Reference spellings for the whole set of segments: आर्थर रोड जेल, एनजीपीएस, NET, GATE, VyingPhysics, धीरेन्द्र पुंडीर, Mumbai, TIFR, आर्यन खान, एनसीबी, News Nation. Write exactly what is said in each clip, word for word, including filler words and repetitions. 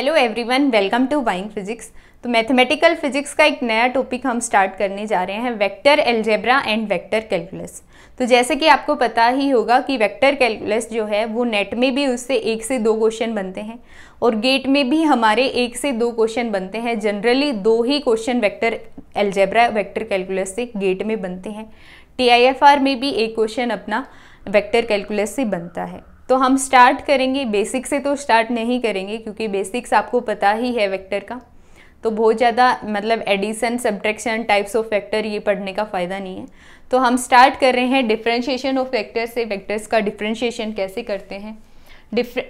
Hello everyone, welcome to buying physics. तो mathematical physics का एक नया टॉपिक हम स्टार्ट करने जा रहे हैं, vector algebra and vector calculus. तो जैसे कि आपको पता ही होगा कि वेक्टर कैलकुलस जो है वो नेट में भी उससे एक से दो क्वेश्चन बनते हैं और गेट में भी हमारे एक से दो क्वेश्चन बनते हैं। जनरली दो ही question vector algebra vector calculus से गेट में बनते हैं। टी आई एफ आर में भी एक क्वेश्चन अपना वेक्टर कैलकुलस से बनता है। तो हम स्टार्ट करेंगे, बेसिक से तो स्टार्ट नहीं करेंगे क्योंकि बेसिक्स आपको पता ही है वेक्टर का। तो बहुत ज़्यादा मतलब addition, subtraction, types of vector ये पढ़ने का फ़ायदा नहीं है। तो हम स्टार्ट कर रहे हैं डिफरेंशिएशन ऑफ वेक्टर से। वेक्टर्स का डिफरेंशिएशन कैसे करते हैं,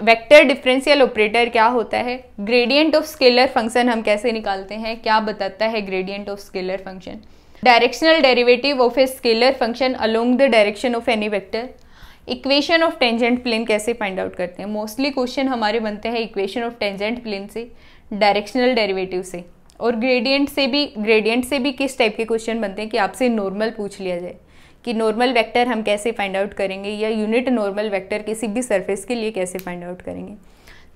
वेक्टर डिफरेंशियल ऑपरेटर क्या होता है, ग्रेडियंट ऑफ स्केलर फंक्शन हम कैसे निकालते हैं, क्या बताता है gradient of scalar function, directional derivative of a scalar function along the direction of any vector, equation of tangent plane कैसे फाइंड आउट करते हैं। मोस्टली क्वेश्चन हमारे बनते हैं इक्वेशन ऑफ टेंजेंट प्लेन से, डायरेक्शनल डेरिवेटिव से और ग्रेडियंट से भी। ग्रेडियंट से भी किस टाइप के क्वेश्चन बनते हैं कि आपसे नॉर्मल पूछ लिया जाए कि नॉर्मल वेक्टर हम कैसे फाइंड आउट करेंगे या यूनिट नॉर्मल वेक्टर किसी भी सरफेस के लिए कैसे फाइंड आउट करेंगे।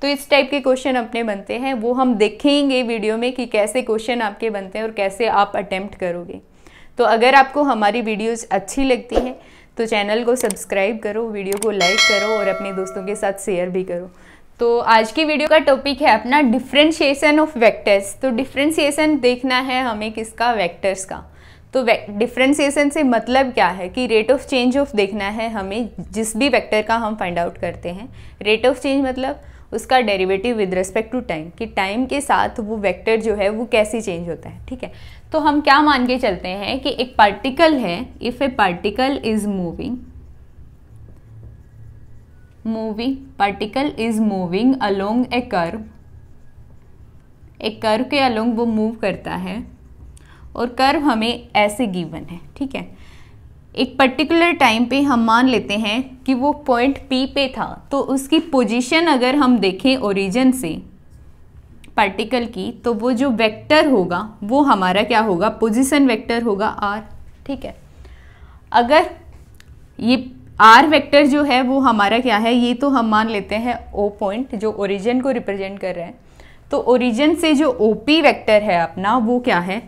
तो इस टाइप के क्वेश्चन अपने बनते हैं, वो हम देखेंगे वीडियो में कि कैसे क्वेश्चन आपके बनते हैं और कैसे आप अटैम्प्ट करोगे। तो अगर आपको हमारी वीडियोज़ अच्छी लगती हैं तो चैनल को सब्सक्राइब करो, वीडियो को लाइक करो और अपने दोस्तों के साथ शेयर भी करो। तो आज की वीडियो का टॉपिक है अपना डिफरेंशिएशन ऑफ वेक्टर्स। तो डिफरेंशिएशन देखना है हमें किसका, वेक्टर्स का। तो डिफरेंशिएशन से मतलब क्या है कि रेट ऑफ चेंज ऑफ देखना है हमें, जिस भी वेक्टर का हम फाइंड आउट करते हैं। रेट ऑफ चेंज मतलब उसका derivative with respect to time, कि टाइम के साथ वो वेक्टर जो है वो कैसे चेंज होता है। ठीक है, तो हम क्या मान के चलते हैं कि एक पार्टिकल है, if a particle is moving moving particle is moving along a curve, एक कर्व के अलोंग वो मूव करता है और कर्व हमें ऐसे गिवन है। ठीक है, एक पर्टिकुलर टाइम पे हम मान लेते हैं कि वो पॉइंट पी पे था। तो उसकी पोजीशन अगर हम देखें ओरिजिन से पार्टिकल की, तो वो जो वेक्टर होगा वो हमारा क्या होगा, पोजीशन वेक्टर होगा आर। ठीक है, अगर ये आर वेक्टर जो है वो हमारा क्या है, ये तो हम मान लेते हैं ओ पॉइंट जो ओरिजिन को रिप्रेजेंट कर रहे हैं। तो ओरिजिन से जो ओ पी वेक्टर है अपना वो क्या है,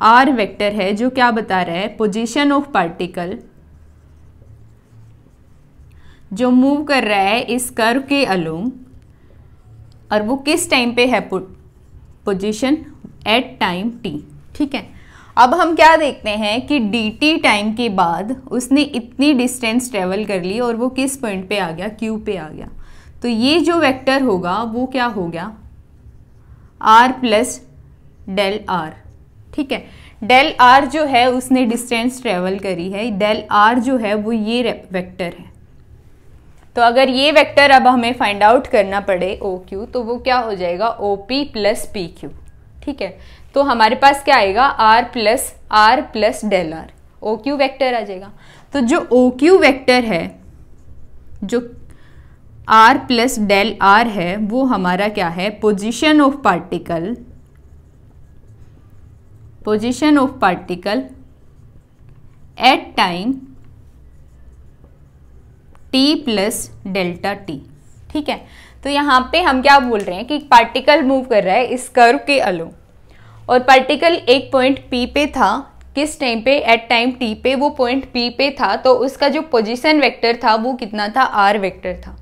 आर वेक्टर है, जो क्या बता रहा है, पोजीशन ऑफ पार्टिकल जो मूव कर रहा है इस कर्व के अलोंग, और वो किस टाइम पे है, पोजीशन एट टाइम टी। ठीक है, अब हम क्या देखते हैं कि डी टी टाइम के बाद उसने इतनी डिस्टेंस ट्रेवल कर ली और वो किस पॉइंट पे आ गया, क्यू पे आ गया। तो ये जो वेक्टर होगा वो क्या हो गया, आर प्लस डेल आर। ठीक है, डेल आर जो है उसने डिस्टेंस ट्रेवल करी है, डेल आर जो है वो ये वेक्टर है। तो अगर ये वेक्टर अब हमें फाइंड आउट करना पड़े ओ क्यू, तो वो क्या हो जाएगा, O P plus P Q. ठीक है, तो हमारे पास क्या आएगा, R plus R plus del R, O Q vector आ जाएगा। तो जो ओ क्यू वैक्टर है, जो आर प्लस डेल आर है, वो हमारा क्या है, position of particle position of particle at time T plus delta T. ठीक है, तो यहाँ पे हम क्या बोल रहे हैं कि पार्टिकल मूव कर रहा है इस कर्व के अलोंग और पार्टिकल एक पॉइंट पी पे था, किस टाइम पे, एट टाइम टी पे वो पॉइंट पी पे था। तो उसका जो पोजीशन वेक्टर था वो कितना था, आर वेक्टर था।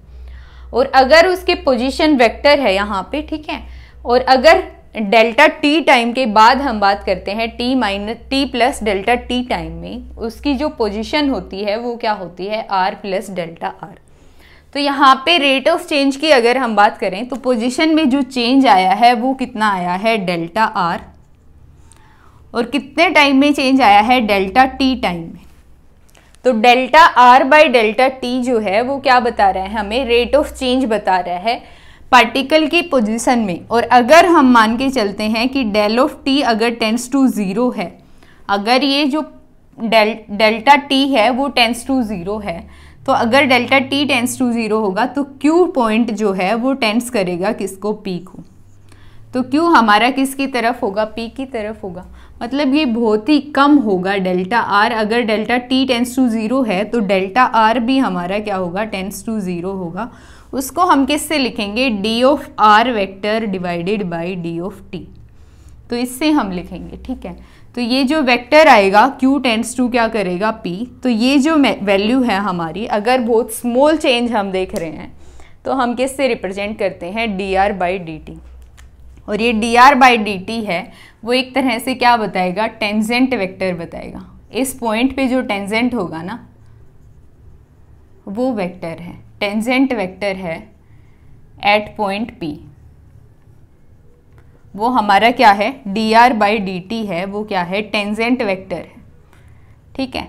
और अगर उसके पोजीशन वेक्टर है यहाँ पे, ठीक है, और अगर डेल्टा टी टाइम के बाद हम बात करते हैं T minus T plus delta T time में, उसकी जो पोजीशन होती है वो क्या होती है, आर प्लस डेल्टा आर। तो यहाँ पे रेट ऑफ चेंज की अगर हम बात करें तो पोजीशन में जो चेंज आया है वो कितना आया है, डेल्टा आर, और कितने टाइम में चेंज आया है, डेल्टा टी टाइम में। तो delta R by delta T जो है वो क्या बता रहा है हमें, रेट ऑफ चेंज बता रहा है पार्टिकल की पोजीशन में। और अगर हम मान के चलते हैं कि डेल ऑफ टी अगर टेंस टू ज़ीरो है, अगर ये जो डेल डेल्टा टी है वो टेंस टू ज़ीरो है, तो अगर delta T tends to zero होगा तो क्यू पॉइंट जो है वो टेंस करेगा किसको, पी को। तो क्यू हमारा किसकी तरफ होगा, पी की तरफ होगा, मतलब ये बहुत ही कम होगा डेल्टा आर। अगर delta T tends to zero है तो डेल्टा आर भी हमारा क्या होगा, टेंस टू ज़ीरो होगा उसको हम किससे लिखेंगे, D of R vector divided by D of T, तो इससे हम लिखेंगे। ठीक है, तो ये जो वेक्टर आएगा Q टेंड्स टू क्या करेगा P, तो ये जो वैल्यू है हमारी, अगर बहुत स्मॉल चेंज हम देख रहे हैं तो हम किससे रिप्रेजेंट करते हैं, D R by D T, और ये D R by D T है वो एक तरह से क्या बताएगा, टेंजेंट वेक्टर बताएगा। इस पॉइंट पे जो टेंजेंट होगा ना वो वेक्टर है, टेंजेंट वेक्टर है एट पॉइंट P, वो हमारा क्या है D R by D T है, वो क्या है टेंजेंट वेक्टर है। ठीक है,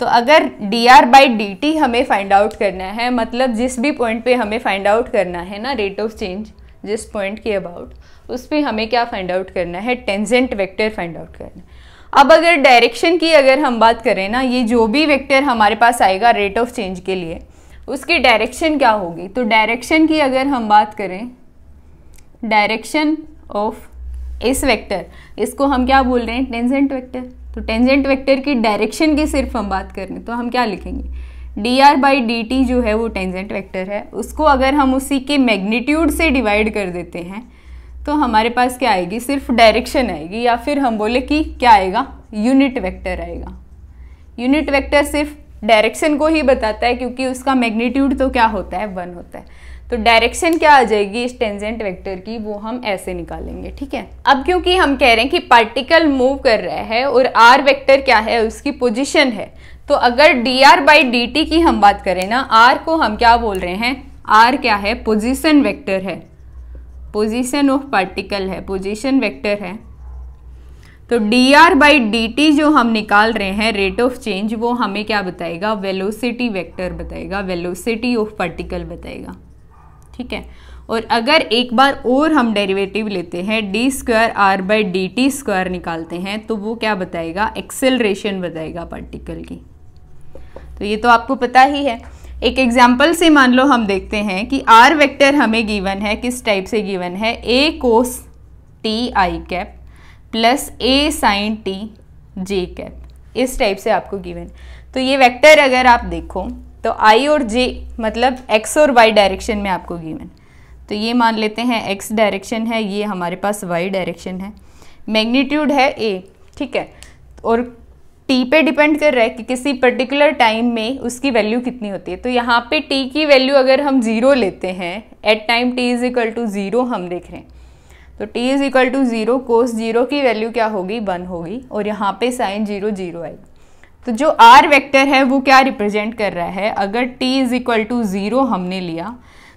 तो अगर D R by D T हमें फाइंड आउट करना है, मतलब जिस भी पॉइंट पे हमें फाइंड आउट करना है ना रेट ऑफ चेंज जिस पॉइंट के अबाउट, उस पर हमें क्या फाइंड आउट करना है, टेंजेंट वेक्टर फाइंड आउट करना है। अब अगर डायरेक्शन की अगर हम बात करें ना, ये जो भी वेक्टर हमारे पास आएगा रेट ऑफ चेंज के लिए उसकी डायरेक्शन क्या होगी, तो डायरेक्शन की अगर हम बात करें, डायरेक्शन ऑफ इस वेक्टर, इसको हम क्या बोल रहे हैं, टेंजेंट वेक्टर, तो टेंजेंट वेक्टर की डायरेक्शन की सिर्फ हम बात कर रहे हैं, तो हम क्या लिखेंगे, D R by D T जो है वो टेंजेंट वेक्टर है, उसको अगर हम उसी के मैग्नीट्यूड से डिवाइड कर देते हैं तो हमारे पास क्या आएगी, सिर्फ डायरेक्शन आएगी, या फिर हम बोले कि क्या आएगा, यूनिट वेक्टर आएगा। यूनिट वेक्टर सिर्फ डायरेक्शन को ही बताता है क्योंकि उसका मैग्नीट्यूड तो क्या होता है, वन होता है। तो डायरेक्शन क्या आ जाएगी इस टेंजेंट वेक्टर की, वो हम ऐसे निकालेंगे। ठीक है, अब क्योंकि हम कह रहे हैं कि पार्टिकल मूव कर रहा है और आर वेक्टर क्या है, उसकी पोजीशन है, तो अगर D R by D T की हम बात करें ना, आर को हम क्या बोल रहे हैं, आर क्या है, पोजीशन वेक्टर है, पोजीशन ऑफ पार्टिकल है, पोजीशन वेक्टर है, तो D R by D T जो हम निकाल रहे हैं रेट ऑफ चेंज, वो हमें क्या बताएगा, वेलोसिटी वेक्टर बताएगा, वेलोसिटी ऑफ पार्टिकल बताएगा। ठीक है, और अगर एक बार और हम डेरिवेटिव लेते हैं, D square R by D T square निकालते हैं, तो वो क्या बताएगा, एक्सेलरेशन बताएगा पार्टिकल की। तो ये तो आपको पता ही है। एक एग्जाम्पल से मान लो हम देखते हैं कि आर वेक्टर हमें गिवन है, किस टाइप से गिवन है, A cos T I cap plus A sine T J cap, इस टाइप से आपको गिवन। तो ये वेक्टर अगर आप देखो तो आई और जे मतलब एक्स और वाई डायरेक्शन में आपको गिवन, तो ये मान लेते हैं एक्स डायरेक्शन है, ये हमारे पास वाई डायरेक्शन है, मैग्नीट्यूड है ए। ठीक है, और टी पे डिपेंड कर रहा है कि किसी पर्टिकुलर टाइम में उसकी वैल्यू कितनी होती है। तो यहाँ पे टी की वैल्यू अगर हम ज़ीरो लेते हैं, at time T is equal to zero हम देख रहे हैं, तो T is equal to zero, cos zero की वैल्यू क्या होगी, वन होगी, और यहाँ पे साइन ज़ीरो ज़ीरो आएगा। तो जो R वेक्टर है वो क्या रिप्रेजेंट कर रहा है, अगर t is equal to zero हमने लिया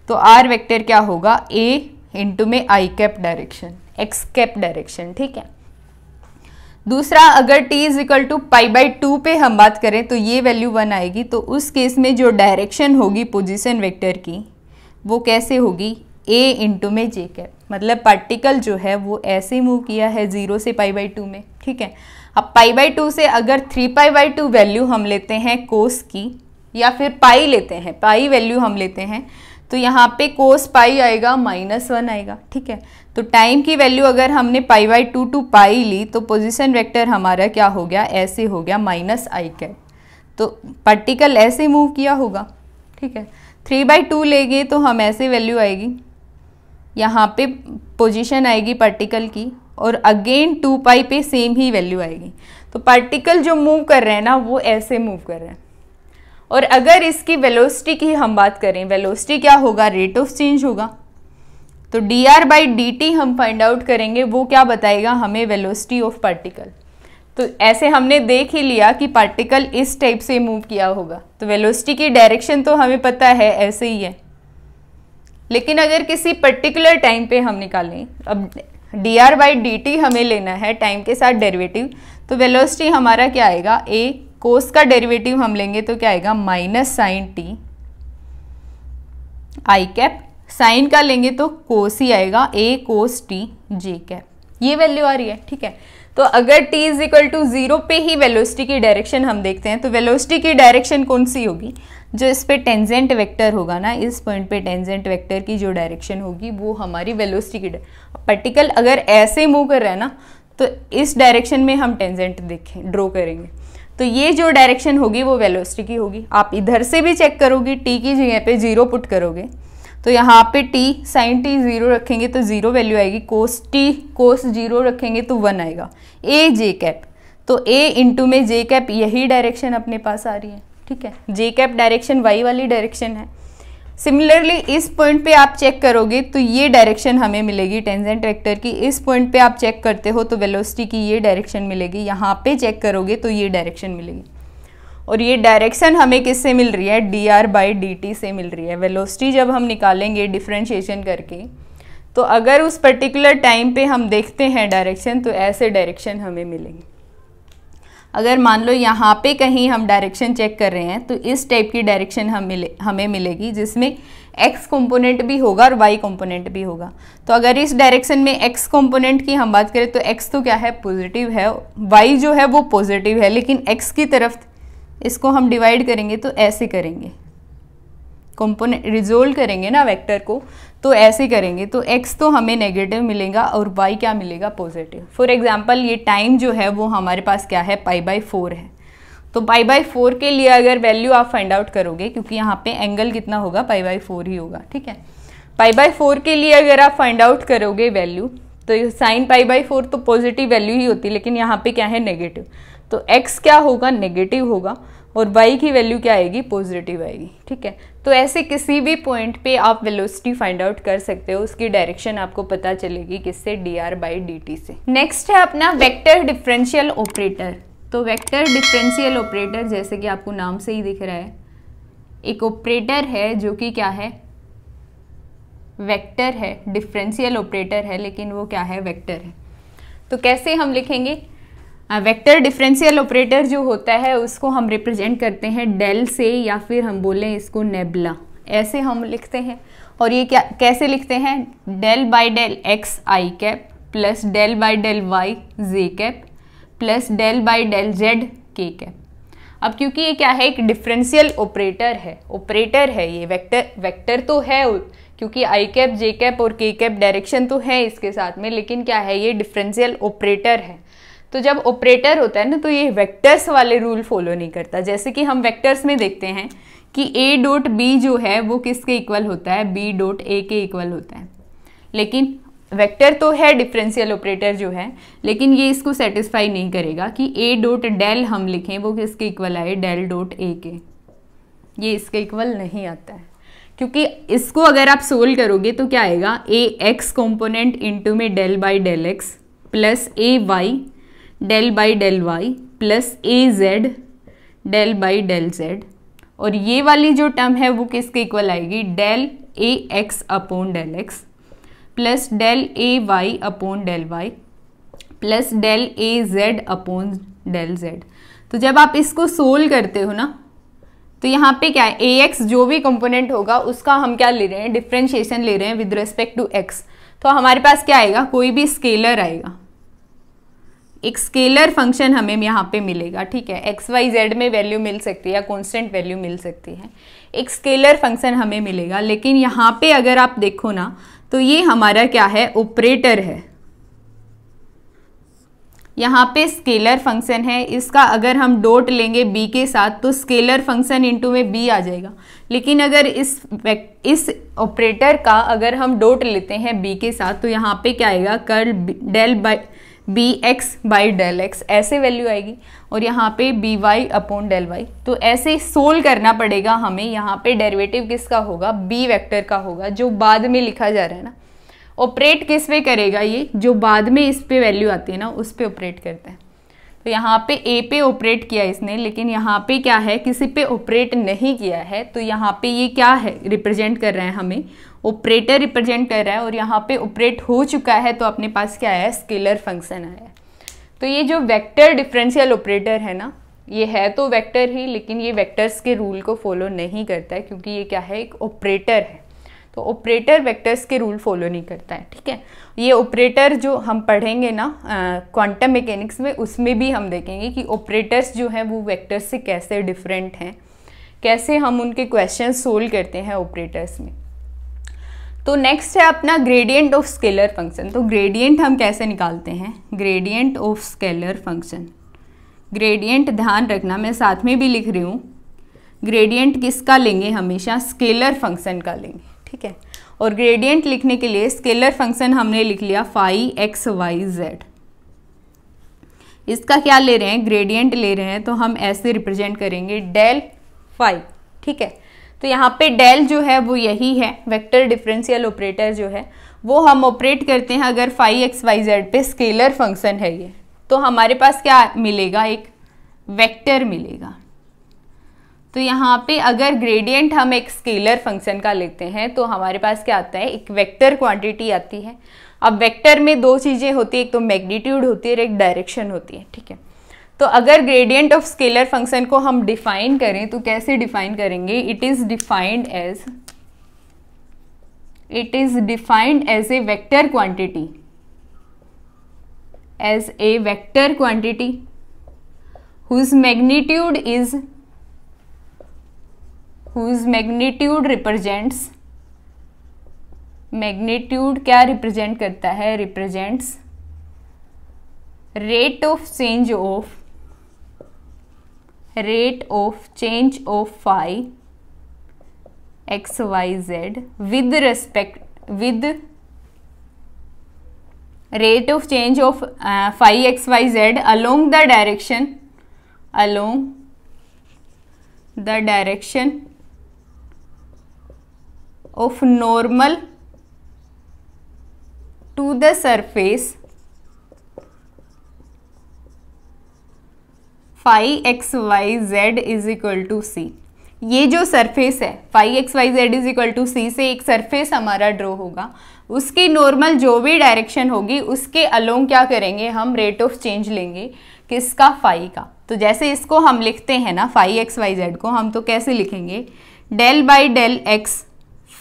तो R वेक्टर क्या होगा, A इंटू में I cap direction, X cap direction. ठीक है, दूसरा अगर t is equal to pi by two पे हम बात करें तो ये वैल्यू वन आएगी, तो उस केस में जो डायरेक्शन होगी पोजीशन वेक्टर की वो कैसे होगी, A इंटू में J कैप, मतलब पार्टिकल जो है वो ऐसे मूव किया है ज़ीरो से पाई बाई टू में। ठीक है, अब पाई बाई टू से अगर three pi by two value हम लेते हैं कोस की, या फिर पाई लेते हैं, पाई वैल्यू हम लेते हैं, तो यहाँ पे कोस पाई आएगा, माइनस वन आएगा। ठीक है, तो टाइम की वैल्यू अगर हमने pi by two two pi ली तो पोजीशन वेक्टर हमारा क्या हो गया, ऐसे हो गया, माइनस आई कैप, तो पार्टिकल ऐसे मूव किया होगा। ठीक है, थ्री बाई टू लेंगे तो हम ऐसे वैल्यू आएगी, यहाँ पे पोजीशन आएगी पार्टिकल की, और अगेन टू पाई पे सेम ही वैल्यू आएगी। तो पार्टिकल जो मूव कर रहे हैं ना वो ऐसे मूव कर रहे हैं। और अगर इसकी वेलोसिटी की हम बात करें, वेलोसिटी क्या होगा, रेट ऑफ चेंज होगा, तो D R by D T हम फाइंड आउट करेंगे, वो क्या बताएगा हमें, वेलोसिटी ऑफ पार्टिकल। तो ऐसे हमने देख ही लिया कि पार्टिकल इस टाइप से मूव किया होगा, तो वेलोसिटी की डायरेक्शन तो हमें पता है ऐसे ही है, लेकिन अगर किसी पर्टिकुलर टाइम पे हम निकालें, अब D R by D T हमें लेना है टाइम के साथ डेरिवेटिव, तो वेलोसिटी हमारा क्या आएगा, ए कोस का डेरिवेटिव हम लेंगे तो क्या आएगा, minus sine T I cap, sine का लेंगे तो कोस ही आएगा, A cos T J cap, ये वैल्यू आ रही है। ठीक है, तो अगर t is equal to zero पे ही वेलोसिटी की डायरेक्शन हम देखते हैं, तो वेलोसिटी की डायरेक्शन कौन सी होगी, जो इस पे टेंजेंट वेक्टर होगा ना, इस पॉइंट पे टेंजेंट वेक्टर की जो डायरेक्शन होगी वो हमारी वेलोसिटी की। पार्टिकल अगर ऐसे मूव कर रहा है ना तो इस डायरेक्शन में हम टेंजेंट देखें ड्रॉ करेंगे, तो ये जो डायरेक्शन होगी वो वेलोसिटी की होगी। आप इधर से भी चेक करोगे, टी की जगह पे ज़ीरो पुट करोगे तो यहाँ पे टी साइन टी जीरो रखेंगे तो जीरो वैल्यू आएगी, कोस टी कोस जीरो रखेंगे तो वन आएगा। ए जे कैप, तो ए इंटू में जे कैप, यही डायरेक्शन अपने पास आ रही है, ठीक है। जे कैप डायरेक्शन वाई वाली डायरेक्शन है। सिमिलरली इस पॉइंट पे आप चेक करोगे तो ये डायरेक्शन हमें मिलेगी टेंजेंट वेक्टर की। इस पॉइंट पे आप चेक करते हो तो वेलोसिटी की ये डायरेक्शन मिलेगी, यहाँ पे चेक करोगे तो ये डायरेक्शन मिलेगी। और ये डायरेक्शन हमें किससे मिल रही है, D R by D T से मिल रही है। वेलोसिटी जब हम निकालेंगे डिफ्रेंशिएशन करके, तो अगर उस पर्टिकुलर टाइम पे हम देखते हैं डायरेक्शन, तो ऐसे डायरेक्शन हमें मिलेंगे। अगर मान लो यहाँ पे कहीं हम डायरेक्शन चेक कर रहे हैं तो इस टाइप की डायरेक्शन हम मिले हमें मिलेगी, जिसमें एक्स कंपोनेंट भी होगा और वाई कंपोनेंट भी होगा। तो अगर इस डायरेक्शन में एक्स कंपोनेंट की हम बात करें तो एक्स तो क्या है, पॉजिटिव है, वाई जो है वो पॉजिटिव है, लेकिन एक्स की तरफ इसको हम डिवाइड करेंगे तो ऐसे करेंगे, कंपोनेंट रिजोल्व करेंगे ना वेक्टर को, तो ऐसे करेंगे तो x तो हमें नेगेटिव मिलेगा और y क्या मिलेगा, पॉजिटिव। फॉर एग्जांपल ये टाइम जो है वो हमारे पास क्या है, पाई बाई फोर है। तो पाई बाई फोर के लिए अगर वैल्यू आप फाइंड आउट करोगे, क्योंकि यहाँ पे एंगल कितना होगा, पाई बाई फोर ही होगा, ठीक है। पाई बाई फोर के लिए अगर आप फाइंड आउट करोगे वैल्यू, तो साइन पाई बाई फोर तो पॉजिटिव वैल्यू ही होती है, लेकिन यहाँ पे क्या है, नेगेटिव। तो x क्या होगा, नेगेटिव होगा, और y की वैल्यू क्या आएगी, पॉजिटिव आएगी, ठीक है। तो ऐसे किसी भी पॉइंट पे आप वेलोसिटी फाइंड आउट कर सकते हो, उसकी डायरेक्शन आपको पता चलेगी किससे, D R by D T से। नेक्स्ट है अपना वेक्टर डिफरेंशियल ऑपरेटर। तो वेक्टर डिफरेंशियल ऑपरेटर, जैसे कि आपको नाम से ही दिख रहा है, एक ऑपरेटर है जो कि क्या है, वेक्टर है, डिफरेंशियल ऑपरेटर है, लेकिन वो क्या है, वेक्टर है। तो कैसे हम लिखेंगे वेक्टर डिफरेंशियल ऑपरेटर जो होता है, उसको हम रिप्रेजेंट करते हैं डेल से, या फिर हम बोलें इसको नेबुला, ऐसे हम लिखते हैं। और ये क्या कैसे लिखते हैं, del by del x I cap plus del by del Y J cap plus del by del Z के कैप। अब क्योंकि ये क्या है, एक डिफरेंशियल ऑपरेटर है, ऑपरेटर है ये, वेक्टर वेक्टर तो है, क्योंकि आई कैप जे कैप और के कैप डायरेक्शन तो है इसके साथ में, लेकिन क्या है, ये डिफरेंशियल ऑपरेटर है। तो जब ऑपरेटर होता है ना, तो ये वेक्टर्स वाले रूल फॉलो नहीं करता। जैसे कि हम वेक्टर्स में देखते हैं कि ए डॉट बी जो है वो किसके इक्वल होता है, बी डॉट ए के इक्वल होता है, लेकिन वेक्टर तो है डिफरेंशियल ऑपरेटर जो है, लेकिन ये इसको सेटिस्फाई नहीं करेगा कि ए डॉट डेल हम लिखें वो किसके इक्वल आए, डेल डॉट ए के, ये इसके इक्वल नहीं आता है। क्योंकि इसको अगर आप सोल्व करोगे तो क्या आएगा, ए एक्स कॉम्पोनेंट इंटू में del by del X plus A Y del by del Y plus A Z del by del Z, और ये वाली जो टर्म है वो किसके इक्वल आएगी, del A X upon del X plus del A Y upon del Y plus del A Z upon del Z. तो जब आप इसको सोल्व करते हो ना, तो यहाँ पे क्या है, ए एक्स जो भी कंपोनेंट होगा उसका हम क्या ले रहे हैं, डिफ्रेंशिएशन ले रहे हैं विद रिस्पेक्ट टू एक्स। तो हमारे पास क्या आएगा, कोई भी स्केलर आएगा, एक स्केलर फंक्शन हमें यहाँ पे मिलेगा, ठीक है। एक्स वाई जेड में वैल्यू मिल सकती है या कॉन्स्टेंट वैल्यू मिल सकती है, एक स्केलर फंक्शन हमें मिलेगा। लेकिन यहाँ पे अगर आप देखो ना, तो ये हमारा क्या है, ऑपरेटर है, यहाँ पे स्केलर फंक्शन है। इसका अगर हम डॉट लेंगे बी के साथ, तो स्केलर फंक्शन इंटू में बी आ जाएगा। लेकिन अगर इस इस ऑपरेटर का अगर हम डॉट लेते हैं बी के साथ, तो यहाँ पे क्या आएगा, curl del by B X by del X, ऐसे वैल्यू आएगी, और यहाँ पे B Y upon del Y. तो ऐसे सोल्व करना पड़ेगा हमें। यहाँ पे डेरिवेटिव किसका होगा, बी वेक्टर का होगा, जो बाद में लिखा जा रहा है ना। ऑपरेट किस पे करेगा, ये जो बाद में इस पे वैल्यू आती है ना, उस पे ऑपरेट करता है। तो यहाँ पे ए पे ऑपरेट किया इसने, लेकिन यहाँ पे क्या है, किसी पे ऑपरेट नहीं किया है। तो यहाँ पे ये क्या है, रिप्रेजेंट कर रहा है, हमें ऑपरेटर रिप्रेजेंट कर रहा है। और यहाँ पे ऑपरेट हो चुका है, तो अपने पास क्या है, स्केलर फंक्शन आया है। तो ये जो वेक्टर डिफरेंशियल ऑपरेटर है ना, ये है तो वेक्टर ही, लेकिन ये वेक्टर्स के रूल को फॉलो नहीं करता है, क्योंकि ये क्या है, एक ऑपरेटर है। तो ऑपरेटर वेक्टर्स के रूल फॉलो नहीं करता है, ठीक है। ये ऑपरेटर जो हम पढ़ेंगे ना क्वांटम मैकेनिक्स में, उसमें भी हम देखेंगे कि ऑपरेटर्स जो हैं वो वेक्टर्स से कैसे डिफरेंट हैं, कैसे हम उनके क्वेश्चन सोल्व करते हैं ऑपरेटर्स में। तो नेक्स्ट है अपना ग्रेडियंट ऑफ स्केलर फंक्शन। तो ग्रेडियंट हम कैसे निकालते हैं, gradient of scalar function, gradient ध्यान रखना, मैं साथ में भी लिख रही हूँ, ग्रेडियंट किसका लेंगे, हमेशा स्केलर फंक्शन का लेंगे, ठीक है। और ग्रेडियंट लिखने के लिए स्केलर फंक्शन हमने लिख लिया फाई एक्स वाई जेड। इसका क्या ले रहे हैं, ग्रेडियंट ले रहे हैं, तो हम ऐसे रिप्रेजेंट करेंगे डेल फाई। ठीक है, तो यहाँ पे डेल जो है वो यही है, वेक्टर डिफरेंशियल ऑपरेटर जो है वो हम ऑपरेट करते हैं अगर फाई एक्स वाई जेड पे स्केलर फंक्शन है ये, तो हमारे पास क्या मिलेगा, एक वेक्टर मिलेगा। तो यहाँ पे अगर ग्रेडियंट हम एक स्केलर फंक्शन का लेते हैं तो हमारे पास क्या आता है, एक वेक्टर क्वांटिटी आती है। अब वेक्टर में दो चीज़ें होती है, एक तो मैग्नीट्यूड होती है और एक डायरेक्शन होती है। ठीक है, तो अगर ग्रेडियंट ऑफ स्केलर फंक्शन को हम डिफाइन करें तो कैसे डिफाइन करेंगे, it is defined as it is defined as a vector quantity as a vector quantity whose magnitude is whose magnitude represents magnitude क्या रिप्रेजेंट करता है, represents rate of change of rate of change of phi x Y z with respect with rate of change of phi x Y Z along the direction along the direction of normal to the surface phi x Y Z is equal to c. ये जो surface है phi x Y Z is equal to सी से एक surface हमारा draw होगा, उसकी normal जो भी डायरेक्शन होगी उसके अलोंग क्या करेंगे हम, रेट ऑफ चेंज लेंगे, किसका, फाई का। तो जैसे इसको हम लिखते हैं ना फाई एक्स वाई जेड को, हम तो कैसे लिखेंगे, del by del x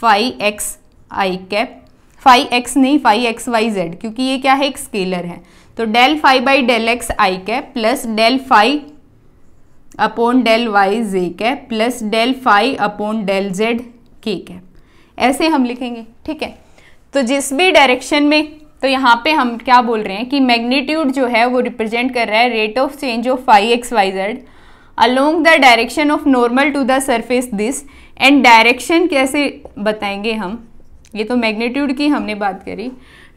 phi x I cap, phi x नहीं फाई एक्स वाई जेड, क्योंकि ये क्या है, एक स्केलर है। तो del phi by del x I cap plus del phi upon del Y J cap plus del phi upon del Z के cap, ऐसे हम लिखेंगे। ठीक है, तो जिस भी डायरेक्शन में, तो यहाँ पे हम क्या बोल रहे हैं कि मैग्नीट्यूड जो है वो रिप्रेजेंट कर रहा है rate of change of phi x Y Z along the direction of normal to the surface this. And direction कैसे बताएंगे हम, ये तो मैग्नीट्यूड की हमने बात करी,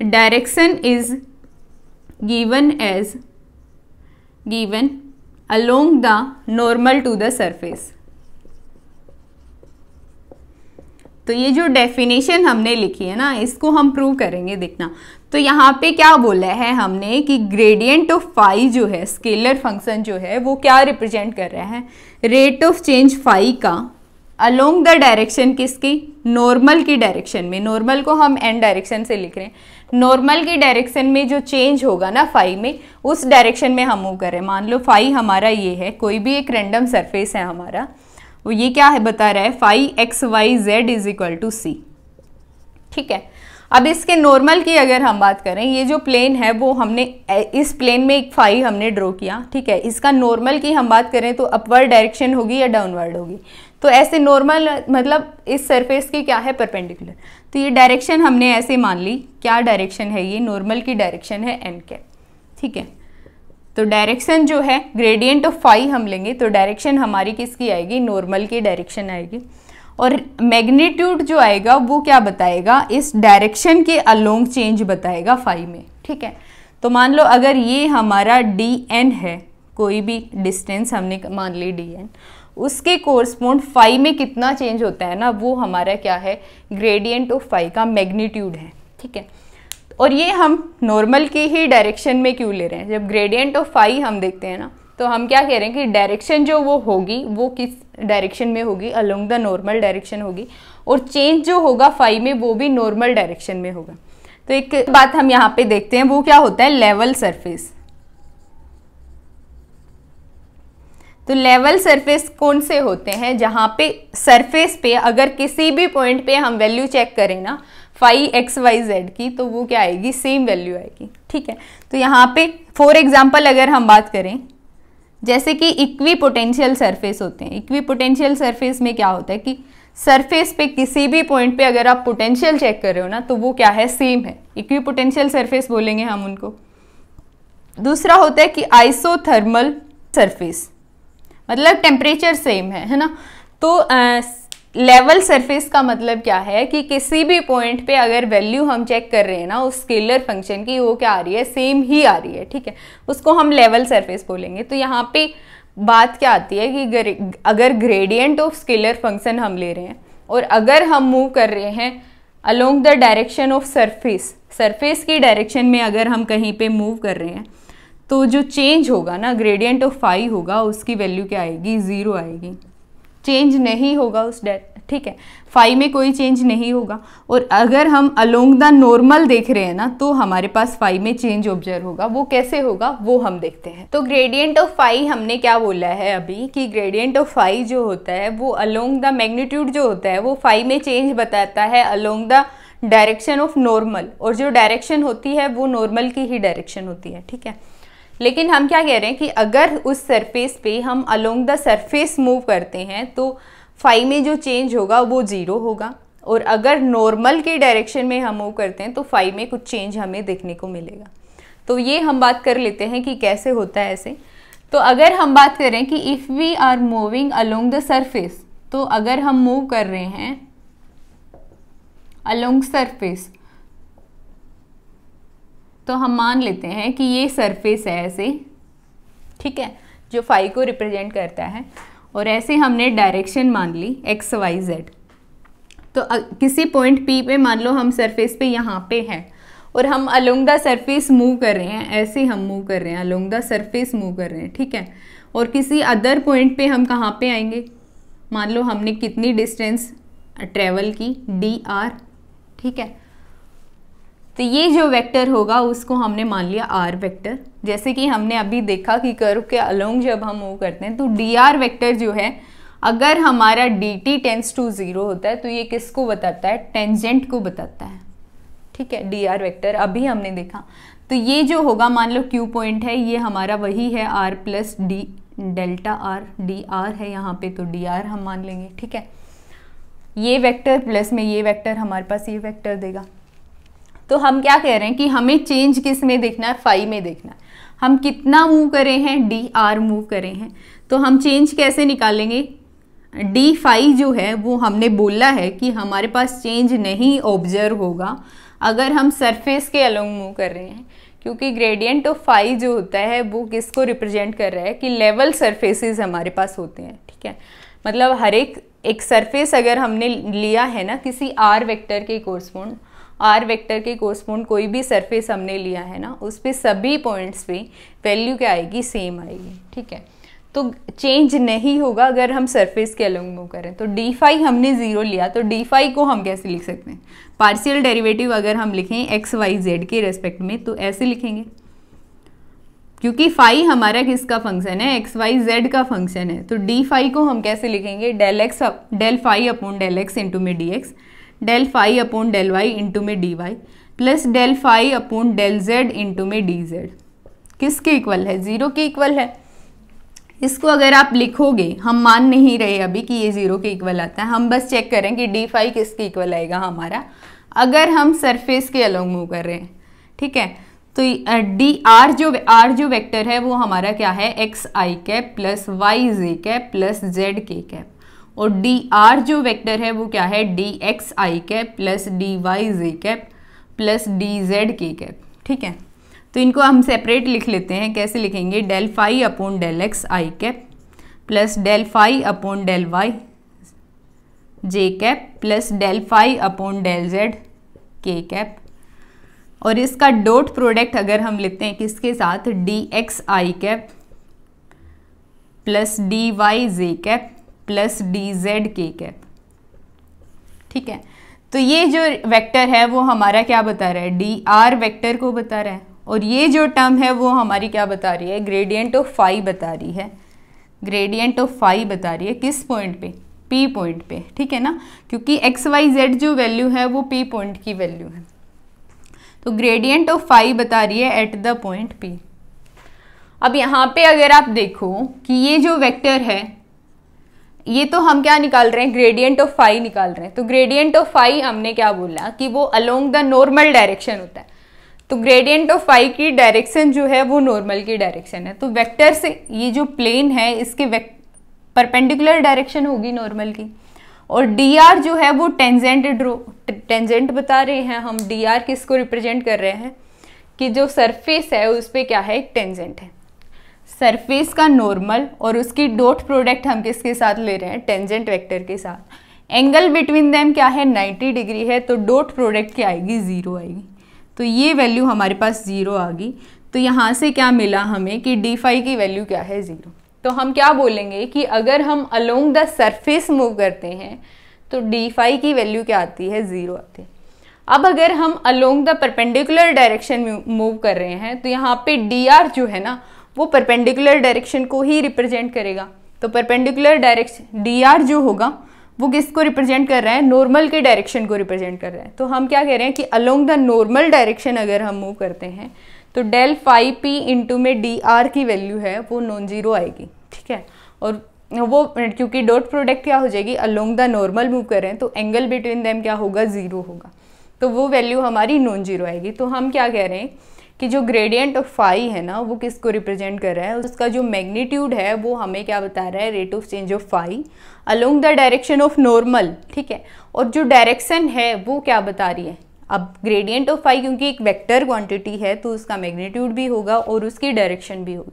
direction is given as given along the normal to the surface। तो ये जो definition हमने लिखी है ना, इसको हम prove करेंगे, देखना। तो यहाँ पे क्या बोला है हमने कि gradient of phi जो है scalar function जो है वो क्या represent कर रहा है, rate of change phi का along the direction किसकी, normal की direction में। normal को हम n direction से लिख रहे हैं, नॉर्मल की डायरेक्शन में जो चेंज होगा ना फाई में, उस डायरेक्शन में हम मूव करें। मान लो फाई हमारा ये है, कोई भी एक रैंडम सरफेस है हमारा, वो ये क्या है बता रहा है, phi x Y Z is equal to c. ठीक है, अब इसके नॉर्मल की अगर हम बात करें, ये जो प्लेन है वो हमने इस प्लेन में एक फाई हमने ड्रॉ किया। ठीक है, इसका नॉर्मल की हम बात करें तो अपवर्ड डायरेक्शन होगी या डाउनवर्ड होगी, तो ऐसे नॉर्मल मतलब इस सरफेस की क्या है, परपेंडिकुलर। तो ये डायरेक्शन हमने ऐसे मान ली, क्या डायरेक्शन है ये, नॉर्मल की डायरेक्शन है एन कैप। ठीक है, तो डायरेक्शन जो है ग्रेडियंट ऑफ फाई हम लेंगे, तो डायरेक्शन हमारी किसकी आएगी, नॉर्मल की डायरेक्शन आएगी। और मैग्नीट्यूड जो आएगा वो क्या बताएगा, इस डायरेक्शन के अलोंग चेंज बताएगा फाई में। ठीक है, तो मान लो अगर ये हमारा डी एन है, कोई भी डिस्टेंस हमने मान ली डी एन, उसके कोरस्पोंड फाई में कितना चेंज होता है ना, वो हमारा क्या है, ग्रेडियंट ऑफ फाई का मैग्नीट्यूड है। ठीक है, और ये हम नॉर्मल के ही डायरेक्शन में क्यों ले रहे हैं, जब ग्रेडियंट ऑफ फाई हम देखते हैं ना, तो हम क्या कह रहे हैं कि डायरेक्शन जो वो होगी वो किस डायरेक्शन में होगी, अलोंग द नॉर्मल डायरेक्शन होगी, और चेंज जो होगा फाई में वो भी नॉर्मल डायरेक्शन में होगा। तो एक बात हम यहाँ पे देखते हैं, वो क्या होता है, लेवल सरफेस। तो लेवल सरफेस कौन से होते हैं, जहाँ पे सरफेस पे अगर किसी भी पॉइंट पे हम वैल्यू चेक करें ना फाई एक्स वाई जेड की, तो वो क्या आएगी, सेम वैल्यू आएगी। ठीक है, तो यहाँ पे फॉर एग्जांपल अगर हम बात करें, जैसे कि इक्वी पोटेंशियल सरफेस होते हैं, इक्वी पोटेंशियल सरफेस में क्या होता है कि सरफेस पे किसी भी पॉइंट पे अगर आप पोटेंशियल चेक कर रहे हो ना, तो वो क्या है, सेम है, इक्वी पोटेंशियल सरफेस बोलेंगे हम उनको। दूसरा होता है कि आइसोथर्मल सरफेस, मतलब टेम्परेचर सेम है, है ना। तो लेवल सरफेस का मतलब क्या है कि किसी भी पॉइंट पे अगर वैल्यू हम चेक कर रहे हैं ना उस स्केलर फंक्शन की, वो क्या आ रही है, सेम ही आ रही है, ठीक है, उसको हम लेवल सरफेस बोलेंगे। तो यहाँ पे बात क्या आती है कि अगर ग्रेडियंट ऑफ स्केलर फंक्शन हम ले रहे हैं और अगर हम मूव कर रहे हैं along the direction of surface, surface की डायरेक्शन में अगर हम कहीं पे मूव कर रहे हैं तो जो चेंज होगा ना, ग्रेडियंट ऑफ फाई होगा, उसकी वैल्यू क्या आएगी, ज़ीरो आएगी, चेंज नहीं होगा उस डे, ठीक है, फाई में कोई चेंज नहीं होगा। और अगर हम अलोंग द नॉर्मल देख रहे हैं ना तो हमारे पास फाई में चेंज ऑब्जर्व होगा, वो कैसे होगा वो हम देखते हैं। तो ग्रेडियंट ऑफ फाई हमने क्या बोला है अभी कि ग्रेडियंट ऑफ फाई जो होता है वो अलोंग द मैग्नीट्यूड जो होता है वो फाई में चेंज बताता है along the direction of normal, और जो डायरेक्शन होती है वो नॉर्मल की ही डायरेक्शन होती है, ठीक है। लेकिन हम क्या कह रहे हैं कि अगर उस सरफेस पे हम अलोंग द सरफेस मूव करते हैं तो फाई में जो चेंज होगा वो ज़ीरो होगा, और अगर नॉर्मल के डायरेक्शन में हम मूव करते हैं तो फाई में कुछ चेंज हमें देखने को मिलेगा। तो ये हम बात कर लेते हैं कि कैसे होता है ऐसे। तो अगर हम बात करें कि if we are moving along the surface, तो अगर हम मूव कर रहे हैं अलोंग सरफेस, तो हम मान लेते हैं कि ये सरफेस है ऐसे, ठीक है, जो फाई को रिप्रेजेंट करता है, और ऐसे हमने डायरेक्शन मान ली एक्स वाई जेड। तो किसी पॉइंट पी पे मान लो हम सरफेस पे यहाँ पे हैं और हम अलोंग द सरफेस मूव कर रहे हैं, ऐसे हम मूव कर रहे हैं अलोंग द सरफेस मूव कर रहे हैं, ठीक है। और किसी अदर पॉइंट पे हम कहाँ पे आएंगे, मान लो हमने कितनी डिस्टेंस ट्रेवल की, डी आर, ठीक है, तो ये जो वेक्टर होगा उसको हमने मान लिया आर वेक्टर। जैसे कि हमने अभी देखा कि कर्व के अलोंग जब हम मूव करते हैं तो डी आर वेक्टर जो है, अगर हमारा d t tends to zero होता है तो ये किसको बताता है, टेंजेंट को बताता है, ठीक है, डी आर वेक्टर अभी हमने देखा। तो ये जो होगा, मान लो क्यू पॉइंट है, ये हमारा वही है r plus d delta r, d r है यहाँ पे तो डी आर हम मान लेंगे, ठीक है, ये वेक्टर प्लस में ये वेक्टर हमारे पास ये वेक्टर देगा। तो हम क्या कह रहे हैं कि हमें चेंज किस में देखना है, फाई में देखना है। हम कितना मूव करे हैं, डी आर मूव करे हैं, तो हम चेंज कैसे निकालेंगे, डी फाई जो है वो हमने बोला है कि हमारे पास चेंज नहीं ऑब्जर्व होगा अगर हम सरफेस के अलोंग मूव कर रहे हैं, क्योंकि ग्रेडियंट ऑफ फाई जो होता है वो किसको रिप्रेजेंट कर रहा है कि लेवल सरफेसेस हमारे पास होते हैं, ठीक है। मतलब हर एक एक सरफेस अगर हमने लिया है ना किसी आर वेक्टर के कोरस्पोंड, आर वेक्टर के कोरस्पोंड कोई भी सरफेस हमने लिया है ना, उस पर सभी पॉइंट्स पे वैल्यू क्या आएगी, सेम आएगी, ठीक है। तो चेंज नहीं होगा अगर हम सरफेस के अलोंग मूव करें। तो डी फाई हमने ज़ीरो लिया, तो डी फाई को हम कैसे लिख सकते हैं, पार्शियल डेरिवेटिव अगर हम लिखें एक्स वाई जेड के रेस्पेक्ट में तो ऐसे लिखेंगे, क्योंकि फाई हमारा किसका फंक्शन है, एक्स वाई जेड का फंक्शन है। तो डी फाई को हम कैसे लिखेंगे, del x del phi upon del x into में d x, del phi upon del y into में d y, plus del phi upon del z into में डी जेड, किसके इक्वल है, ज़ीरो के इक्वल है। इसको अगर आप लिखोगे, हम मान नहीं रहे अभी कि ये ज़ीरो के इक्वल आता है, हम बस चेक करें कि डी फाई किसके इक्वल आएगा हमारा अगर हम सरफेस के अलोंग मूव कर रहे हैं, ठीक है। तो डी आर जो आर जो वेक्टर है वो हमारा क्या है, एक्स आई कैप प्लस वाई जे कैप प्लस जेड के कैप, और डी आर जो वेक्टर है वो क्या है, डी एक्स आई कैप प्लस डी वाई जे कैप प्लस डी जेड के कैप, ठीक है। तो इनको हम सेपरेट लिख लेते हैं, कैसे लिखेंगे, del phi upon del x आई cap plus del phi upon del Y जे cap plus del phi upon del Z के कैप, और इसका डॉट प्रोडक्ट अगर हम लेते हैं किसके साथ, डी एक्स आई कैप प्लस डी वाई जे कैप प्लस डी जेड के कैप, ठीक है। तो ये जो वेक्टर है वो हमारा क्या बता रहा है, डी आर वेक्टर को बता रहा है, और ये जो टर्म है वो हमारी क्या बता रही है, ग्रेडियंट ऑफ फाई बता रही है, ग्रेडियंट ऑफ फाई बता रही है किस पॉइंट पे, पी पॉइंट पे, ठीक है ना, क्योंकि एक्स वाई जेड जो वैल्यू है वो पी पॉइंट की वैल्यू है। तो ग्रेडियंट ऑफ फाई बता रही है एट द पॉइंट पी। अब यहाँ पे अगर आप देखो कि ये जो वेक्टर है, ये तो हम क्या निकाल रहे हैं, ग्रेडियंट ऑफ फाई निकाल रहे हैं। तो ग्रेडियंट ऑफ फाई हमने क्या बोला कि वो अलोंग द नॉर्मल डायरेक्शन होता है, तो ग्रेडियंट ऑफ फाई की डायरेक्शन जो है वो नॉर्मल की डायरेक्शन है। तो वेक्टर से ये जो प्लेन है इसके परपेंडिकुलर डायरेक्शन होगी नॉर्मल की, और डी आर जो है वो टेंजेंट ड्रो टेंजेंट बता रहे हैं हम। डी आर किसको रिप्रेजेंट कर रहे हैं कि जो सरफेस है उस पर क्या है, एक टेंजेंट है। सरफेस का नॉर्मल और उसकी डॉट प्रोडक्ट हम किसके साथ ले रहे हैं, टेंजेंट वेक्टर के साथ। एंगल बिटवीन देम क्या है, नाइन्टी डिग्री है, तो डॉट प्रोडक्ट क्या आएगी, ज़ीरो आएगी। तो ये वैल्यू हमारे पास ज़ीरो आ गई। तो यहाँ से क्या मिला हमें कि डी फाई की वैल्यू क्या है, ज़ीरो। तो हम क्या बोलेंगे कि अगर हम अलोंग द सरफेस मूव करते हैं तो डी फाई की वैल्यू क्या आती है, ज़ीरो आती है। अब अगर हम along the perpendicular direction move कर रहे हैं तो यहाँ पे डी आर जो है ना वो परपेंडिकुलर डायरेक्शन को ही रिप्रेजेंट करेगा। तो परपेंडिकुलर डायरेक्शन डी आर जो होगा वो किसको रिप्रेजेंट कर रहा है, नॉर्मल के डायरेक्शन को रिप्रेजेंट कर रहा है। तो हम क्या कह रहे हैं कि अलोंग द नॉर्मल डायरेक्शन अगर हम मूव करते हैं तो डेल फाई पी इंटू में डी आर की वैल्यू है वो नॉन जीरो आएगी, ठीक है। और वो क्योंकि डॉट प्रोडक्ट क्या हो जाएगी, अलोंग द नॉर्मल मूव कर रहे हैं तो एंगल बिटवीन देम क्या होगा, ज़ीरो होगा, तो वो वैल्यू हमारी नॉन जीरो आएगी। तो हम क्या कह रहे हैं कि जो ग्रेडियंट ऑफ फाई है ना वो किसको रिप्रेजेंट कर रहा है, उसका जो मैग्नीट्यूड है वो हमें क्या बता रहा है, rate of change of phi along the direction of normal, ठीक है। और जो डायरेक्शन है वो क्या बता रही है, अब ग्रेडियंट ऑफ फाई क्योंकि एक वेक्टर क्वांटिटी है तो उसका मैग्नीट्यूड भी होगा और उसकी डायरेक्शन भी होगी।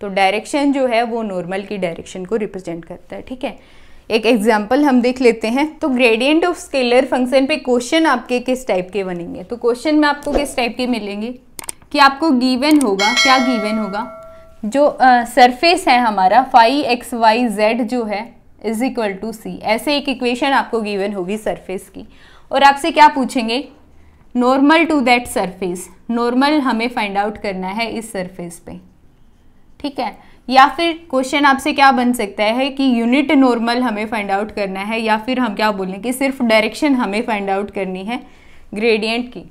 तो डायरेक्शन जो है वो नॉर्मल की डायरेक्शन को रिप्रेजेंट करता है, ठीक है। एक एग्जाम्पल हम देख लेते हैं। तो ग्रेडियंट ऑफ स्केलर फंक्शन पे क्वेश्चन आपके किस टाइप के बनेंगे, तो क्वेश्चन में आपको किस टाइप के मिलेंगे कि आपको गिवन होगा, क्या गिवन होगा, जो सरफेस uh, है हमारा फाई एक्स वाई जेड जो है इज इक्वल टू सी, ऐसे एक इक्वेशन आपको गिवन होगी सरफेस की। और आपसे क्या पूछेंगे, normal to that surface, normal हमें फाइंड आउट करना है इस सरफेस पे, ठीक है। या फिर क्वेश्चन आपसे क्या बन सकता है कि यूनिट नॉर्मल हमें फाइंड आउट करना है, या फिर हम क्या बोलें कि सिर्फ डायरेक्शन हमें फाइंड आउट करनी है ग्रेडियंट की।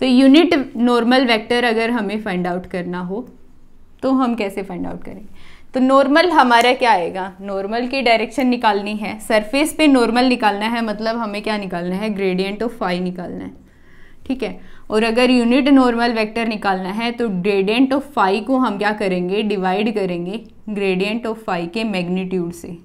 तो यूनिट नॉर्मल वेक्टर अगर हमें फाइंड आउट करना हो तो हम कैसे फाइंड आउट करेंगे, तो नॉर्मल हमारा क्या आएगा, नॉर्मल की डायरेक्शन निकालनी है, सरफेस पे नॉर्मल निकालना है, मतलब हमें क्या निकालना है, ग्रेडियंट ऑफ फाई निकालना है, ठीक है। और अगर यूनिट नॉर्मल वेक्टर निकालना है तो ग्रेडियंट ऑफ फाई को हम क्या करेंगे, डिवाइड करेंगे ग्रेडियंट ऑफ फाई के मैग्नीट्यूड से,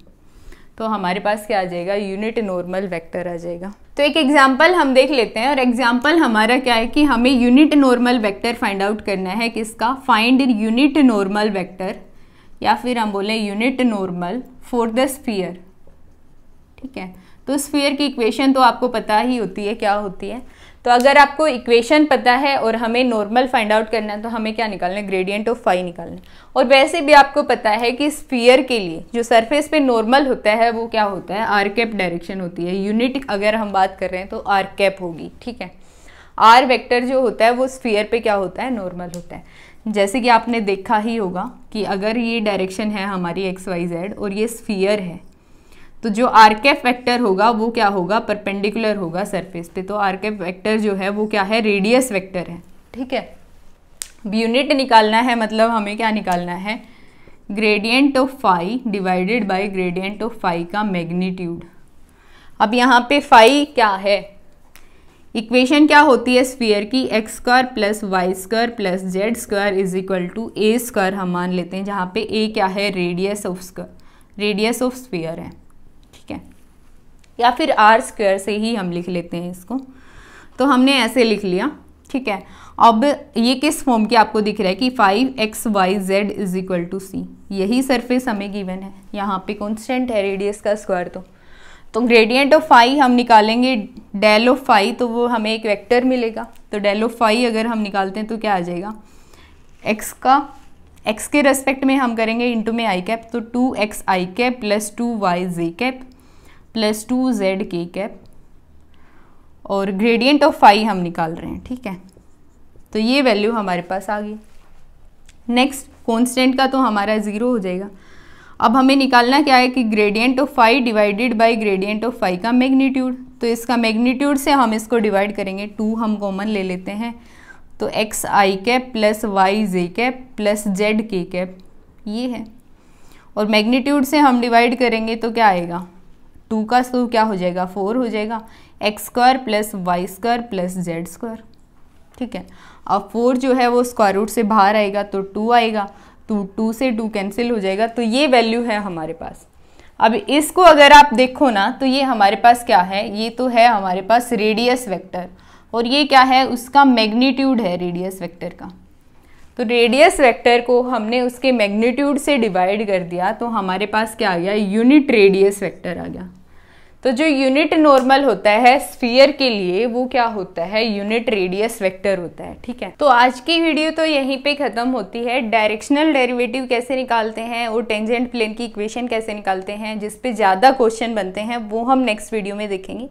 तो हमारे पास क्या आ जाएगा, यूनिट नॉर्मल वेक्टर आ जाएगा। तो एक एग्जांपल हम देख लेते हैं। और एग्जांपल हमारा क्या है कि हमें unit normal vector find out करना है, किसका, फाइंड यूनिट नॉर्मल वेक्टर, या फिर हम बोले unit normal for the sphere, ठीक है। तो स्फीयर की इक्वेशन तो आपको पता ही होती है क्या होती है। तो अगर आपको इक्वेशन पता है और हमें नॉर्मल फाइंड आउट करना है तो हमें क्या निकालना है, ग्रेडियंट ऑफ फाई निकालना है। और वैसे भी आपको पता है कि स्फीयर के लिए जो सरफेस पे नॉर्मल होता है वो क्या होता है, आर कैप डायरेक्शन होती है। यूनिट अगर हम बात कर रहे हैं तो आर कैप होगी, ठीक है। आर वेक्टर जो होता है वो स्फीयर पे क्या होता है, नॉर्मल होता है। जैसे कि आपने देखा ही होगा कि अगर ये डायरेक्शन है हमारी एक्स वाई जेड और ये स्फीयर है तो जो आर कैप वेक्टर होगा वो क्या होगा, परपेंडिकुलर होगा सरफेस पे। तो आर कैप वेक्टर जो है वो क्या है, रेडियस वेक्टर है, ठीक है। यूनिट निकालना है मतलब हमें क्या निकालना है, gradient of phi divided by gradient of phi का मैग्नीट्यूड। अब यहाँ पे फाई क्या है, इक्वेशन क्या होती है स्फीयर की, x square plus y square plus z square is equal to a square हम मान लेते हैं, जहाँ पे ए क्या है, radius of square radius of sphere है, ठीक है। या फिर आर स्क्वायर से ही हम लिख लेते हैं इसको, तो हमने ऐसे लिख लिया, ठीक है। अब ये किस फॉर्म की आपको दिख रहा है कि phi x Y Z is equal to c, यही सरफेस हमें गिवन है, यहाँ पे कांस्टेंट है रेडियस का स्क्वायर। तो तो ग्रेडियंट ऑफ फाई हम निकालेंगे डेल ऑफ फाई, तो वो हमें एक वेक्टर मिलेगा। तो डेल ऑफ फाई अगर हम निकालते हैं तो क्या आ जाएगा, एक्स का एक्स के रेस्पेक्ट में हम करेंगे इंटू में आई कैप, तो टू एक्स आई कैप प्लस टू वाई जे कैप प्लस टू जेड के कैप, और ग्रेडियंट ऑफ फाई हम निकाल रहे हैं, ठीक है। तो ये वैल्यू हमारे पास आ गई। नेक्स्ट कांस्टेंट का तो हमारा ज़ीरो हो जाएगा। अब हमें निकालना क्या है कि gradient of phi divided by gradient of phi का मैग्नीट्यूड। तो इसका मैग्नीट्यूड से हम इसको डिवाइड करेंगे, टू हम कॉमन ले लेते हैं, तो एक्स आई कैप प्लस वाई जे कैप प्लस जेड के कैप ये है, और मैग्नीट्यूड से हम डिवाइड करेंगे तो क्या आएगा, टू का तो क्या हो जाएगा, फोर हो जाएगा, x square plus y square plus z square, ठीक है। अब फोर जो है वो स्क्वायर रूट से बाहर आएगा तो टू आएगा, तो टू से टू कैंसिल हो जाएगा, तो ये वैल्यू है हमारे पास। अब इसको अगर आप देखो ना तो ये हमारे पास क्या है, ये तो है हमारे पास रेडियस वेक्टर और ये क्या है उसका मैग्नीट्यूड है रेडियस वेक्टर का। तो रेडियस वेक्टर को हमने उसके मैग्नीट्यूड से डिवाइड कर दिया तो हमारे पास क्या आ गया, यूनिट रेडियस वेक्टर आ गया। तो जो यूनिट नॉर्मल होता है स्फीयर के लिए वो क्या होता है, यूनिट रेडियस वेक्टर होता है। ठीक है, तो आज की वीडियो तो यहीं पे खत्म होती है। डायरेक्शनल डेरिवेटिव कैसे निकालते हैं और टेंजेंट प्लेन की इक्वेशन कैसे निकालते हैं जिसपे ज़्यादा क्वेश्चन बनते हैं वो हम नेक्स्ट वीडियो में देखेंगे।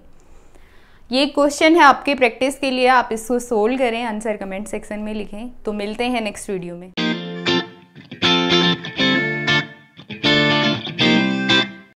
ये क्वेश्चन है आपके प्रैक्टिस के लिए, आप इसको सोल्व करें, आंसर कमेंट सेक्शन में लिखें। तो मिलते हैं नेक्स्ट वीडियो में।